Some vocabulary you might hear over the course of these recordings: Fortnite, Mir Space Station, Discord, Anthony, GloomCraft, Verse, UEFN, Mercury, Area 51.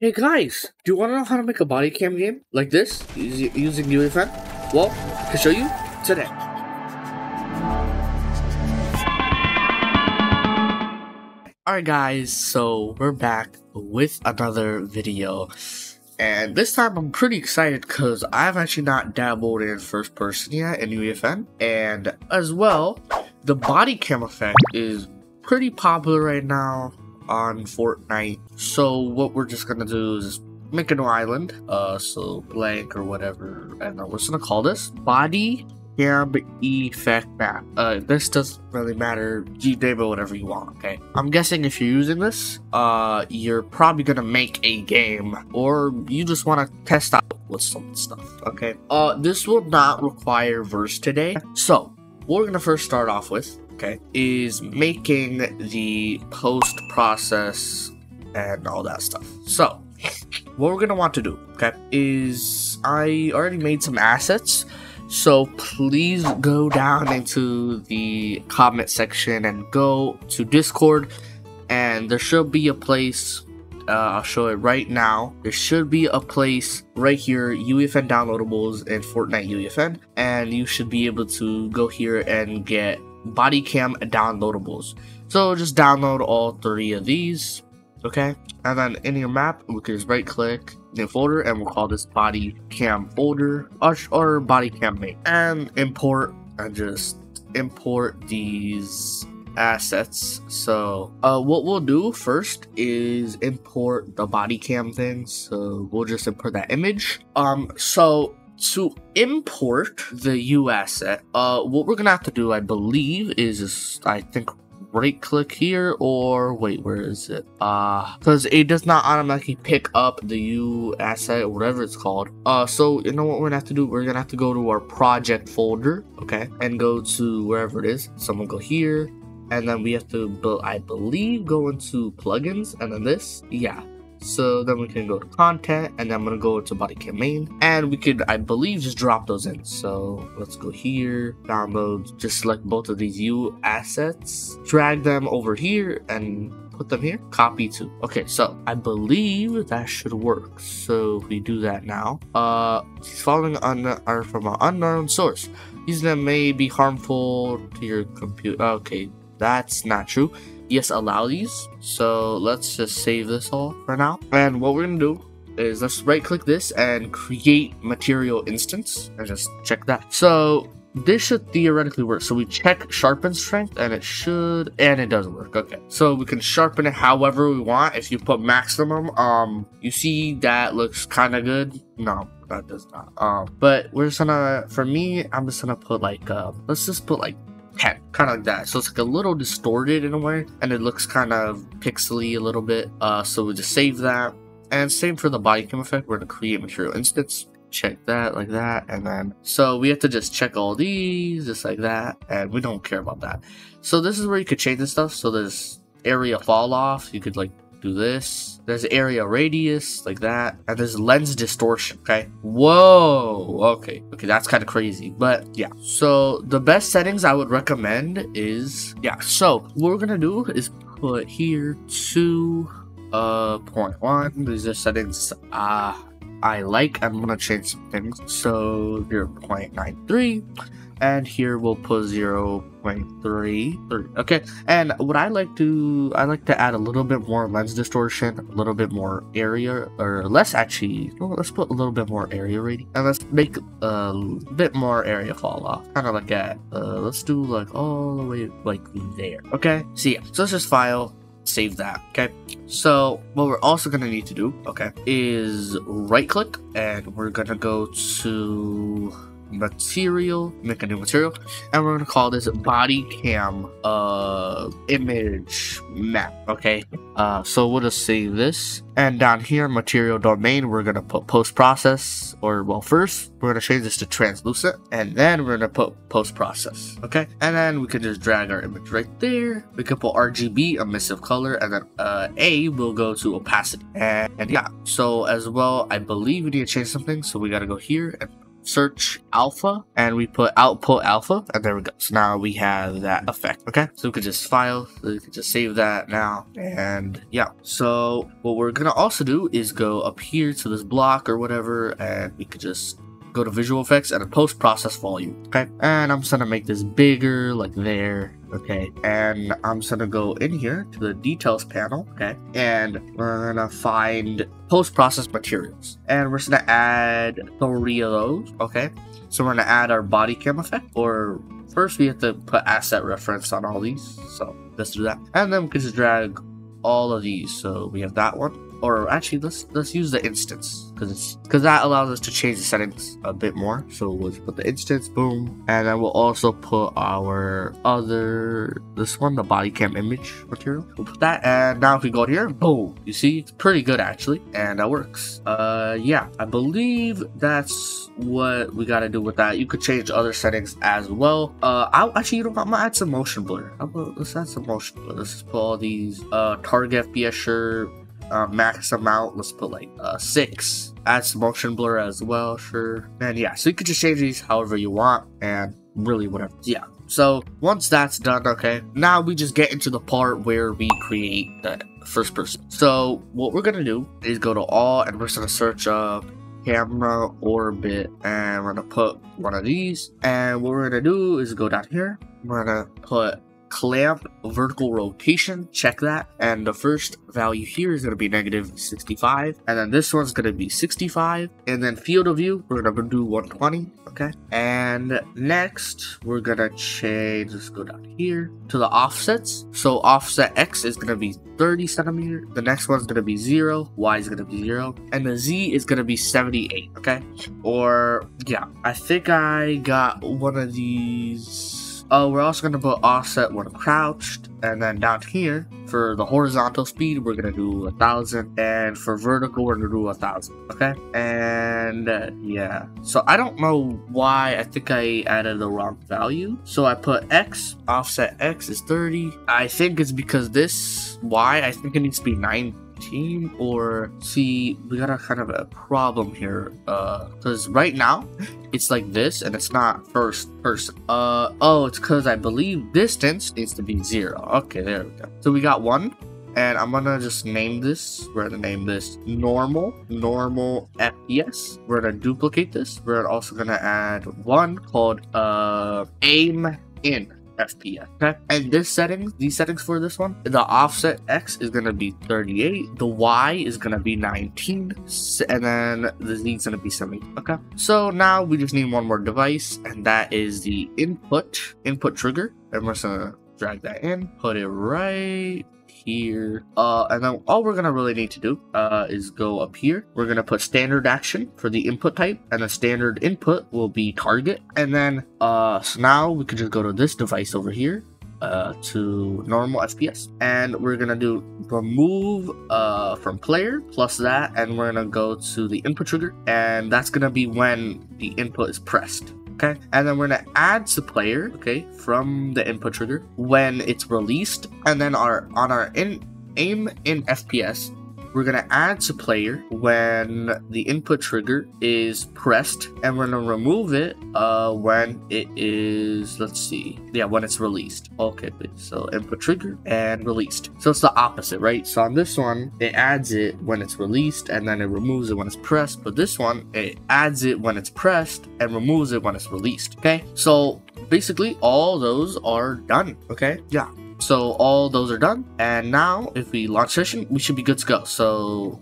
Hey guys, do you want to know how to make a body cam game like this using UEFN? Well, I can show you today. Alright guys, so we're back with another video. And this time I'm pretty excited because I've actually not dabbled in first person yet in UEFN. And as well, the body cam effect is pretty popular right now on Fortnite. So what we're just gonna do is make a new island, so blank or whatever, I don't know, we're just gonna call this body cam effect map. This doesn't really matter, you name it whatever you want. Okay, I'm guessing if you're using this, you're probably gonna make a game or you just want to test out with some stuff. Okay, this will not require Verse today, so what we're gonna first start off with, okay, is making the post process and all that stuff. So what we're gonna want to do, okay, is I already made some assets, so please go down into the comment section and go to Discord, and there should be a place, I'll show it right now. There should be a place right here, UEFN downloadables and Fortnite UEFN, and you should be able to go here and get body cam downloadables. So just download all 3 of these, okay? And then in your map, we can just right click the folder and we'll call this body cam folder or body cam mate, and import, and just import these assets. So what we'll do first is import the body cam thing, so we'll just import that image. So to import the U asset, what we're gonna have to do, I believe, is just, I think, right click here, or wait, where is it? Because it does not automatically pick up the U asset or whatever it's called. So you know what we're gonna have to do? We're gonna have to go to our project folder, okay, and go to wherever it is. So I'm gonna go here, and then we have to, I believe, go into plugins, and then this, yeah. So then we can go to content, and I'm gonna go to body cam main, and we could, I believe, just drop those in. So let's go here, download, just select both of these U assets, drag them over here and put them here, copy to. Okay, so I believe that should work. So if we do that now, following are from an unknown source, these that may be harmful to your computer. Okay, that's not true. Yes, allow these. So let's just save this all for now. And what we're gonna do is let's right click this and create material instance, and just check that. So this should theoretically work. So we check sharpen strength, and it should, and it doesn't work. Okay, so we can sharpen it however we want. If you put maximum, you see that looks kind of good. No, that does not. But we're just gonna, for me, I'm just gonna put like, let's just put like 10, kind of like that. So it's like a little distorted in a way, and it looks kind of pixely a little bit. So we just save that, and same for the body cam effect. We're gonna create material instance, check that like that, and then so we have to just check all these just like that, and we don't care about that. So this is where you could change this stuff. So there's area fall off, you could like do this, there's area radius like that, and there's lens distortion. Okay, whoa, okay, that's kind of crazy, but yeah. So the best settings I would recommend is, yeah, so what we're gonna do is put here 2.1. These are settings I like. I'm gonna change some things, so 0.93, and here we'll put 0.33. okay, and what I like to add a little bit more lens distortion, a little bit more area, or less actually. Well, let's put a little bit more area rating, and let's make a bit more area fall off, kind of like that. Let's do like all the way like there. Okay, so yeah, so let's just file, save that. Okay, so what we're also gonna need to do, okay, is right click, and we're gonna go to material, make a new material, and we're gonna call this body cam image map. Okay, so we'll just save this, and down here material domain, we're gonna put post process, or well, first we're gonna change this to translucent, and then we're gonna put post process. Okay, and then we can just drag our image right there. We can put RGB, emissive color, and then A will go to opacity, and yeah. So as well, I believe we need to change something, so we gotta go here and search alpha and we put output alpha, and there we go. So now we have that effect. Okay, so we could just file, we could just save that now, and yeah. So what we're gonna also do is go up here to this block or whatever, and we could just go to visual effects and post process volume. Okay, and I'm just gonna make this bigger, like there. Okay, and I'm just gonna go in here to the details panel. Okay, and we're gonna find post process materials, and we're just gonna add 3 of those. Okay, so we're gonna add our body cam effect, or first we have to put asset reference on all these, so let's do that. And then we can just drag all of these, so we have that one. Or actually, let's use the instance, because that allows us to change the settings a bit more. So we'll just put the instance, boom, and then we'll also put our other, this one, the body cam image material. We'll put that, and now if we go here, boom, you see, it's pretty good actually, and that works. Yeah, I believe that's what we gotta do with that. You could change other settings as well. Actually, you know what? I'm gonna add some motion blur. Let's add some motion blur. Let's just put all these target FPS shirt. Max amount, let's put like 6. Add some motion blur as well, sure. And yeah, so you could just change these however you want, and really whatever. Yeah, so once that's done, okay, now we just get into the part where we create the first person. So what we're gonna do is go to all, and we're just gonna search up camera orbit, and we're gonna put one of these, and what we're gonna do is go down here, we're gonna put clamp vertical rotation, check that, and the first value here is going to be -65, and then this one's going to be 65, and then field of view we're going to do 120. Okay, and next we're going to change, let's go down here to the offsets, so offset X is going to be 30 centimeter, the next one's going to be 0, Y is going to be 0, and the Z is going to be 78. Okay, or yeah, I think I got one of these. We're also going to put offset when crouched, and then down here for the horizontal speed we're going to do 1000, and for vertical we're going to do 1000. Okay, and yeah, so I don't know why, I think I added the wrong value, so I put X, offset X is 30. I think it's because this Y, I think it needs to be 9 team, or see, we got a kind of a problem here, because right now it's like this and it's not first person. Oh, it's because I believe distance needs to be 0. Okay, there we go. So we got 1, and I'm gonna just name this, we're gonna name this normal FPS. We're gonna duplicate this, we're also gonna add one called aim in FPS. Okay, and this settings, these settings for this one, the offset X is going to be 38, the Y is going to be 19, and then the Z is going to be 70. Okay, so now we just need one more device, and that is the input trigger, and we're just gonna drag that in, put it right here, and then all we're gonna really need to do is go up here, we're gonna put standard action for the input type, and the standard input will be target, and then so now we could just go to this device over here, to normal FPS, and we're gonna do remove from player plus that, and we're gonna go to the input trigger, and that's gonna be when the input is pressed. Okay, and then we're gonna add to player, okay, from the input trigger when it's released, and then our on our aim in FPS, we're gonna add to player when the input trigger is pressed, and we're gonna remove it when it is, let's see, yeah, when it's released. Okay, so input trigger and released, so it's the opposite, right? So on this one it adds it when it's released and then it removes it when it's pressed, but this one it adds it when it's pressed and removes it when it's released. Okay, so basically all those are done. Okay, yeah, so all those are done, and now if we launch session we should be good to go. So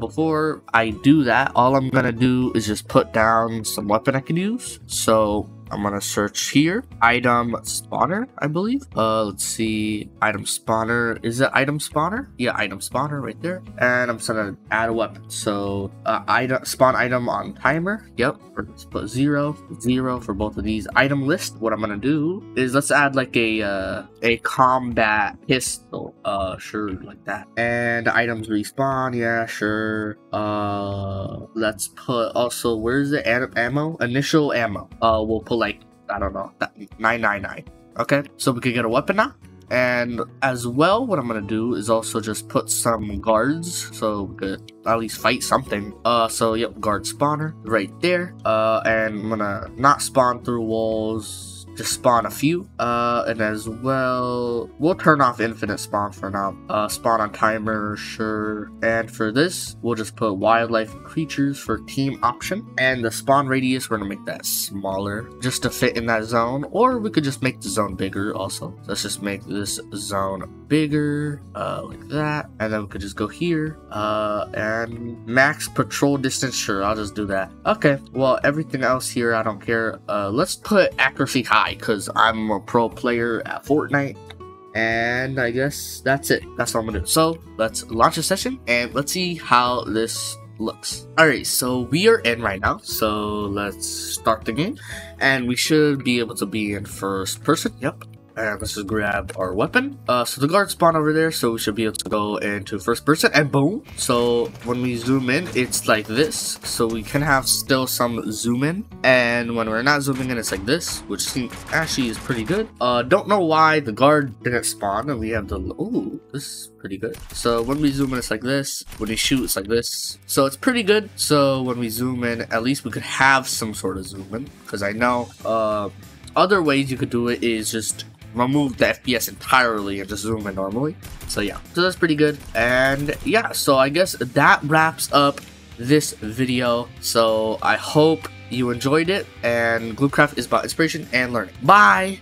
before I do that, all I'm gonna do is just put down some weapon I can use. So I'm gonna search here, item spawner, I believe. Let's see, item spawner, is it item spawner? Yeah, item spawner right there, and I'm just gonna add a weapon. So item spawn item on timer, yep, let's put 0 0 for both of these. Item list, what I'm gonna do is let's add like a combat pistol, sure, like that, and items respawn, yeah, sure. Let's put also, where's the ammo, initial ammo, we'll put like, I don't know, 999. Okay, so we could get a weapon now, And as well, what I'm gonna do is also just put some guards so we could at least fight something. So yep, guard spawner right there. And I'm gonna not spawn through walls, just spawn a few, and as well, we'll turn off infinite spawn for now. Spawn on timer, sure. And for this, we'll just put wildlife creatures for team option, and the spawn radius, we're gonna make that smaller just to fit in that zone, or we could just make the zone bigger also. So let's just make this zone bigger, like that, and then we could just go here, and max patrol distance, sure, I'll just do that. Okay, well, everything else here, I don't care. Let's put accuracy high, because I'm a pro player at Fortnite, and I guess that's it. That's what I'm gonna do. So let's launch a session and let's see how this looks. Alright, so we are in right now, so let's start the game, and we should be able to be in first person. Yep. And let's just grab our weapon. So the guard spawn over there, so we should be able to go into first person, and boom. So when we zoom in, it's like this. So we can have still some zoom in, and when we're not zooming in, it's like this, which actually is pretty good. Don't know why the guard didn't spawn, and we have the, ooh, this is pretty good. So when we zoom in, it's like this. When we shoot, it's like this. So it's pretty good. So when we zoom in, at least we could have some sort of zoom in, because I know other ways you could do it is just remove the FPS entirely and just zoom in normally. So yeah, so that's pretty good. And yeah, so I guess that wraps up this video. So I hope you enjoyed it, and GloomCraft is about inspiration and learning. Bye!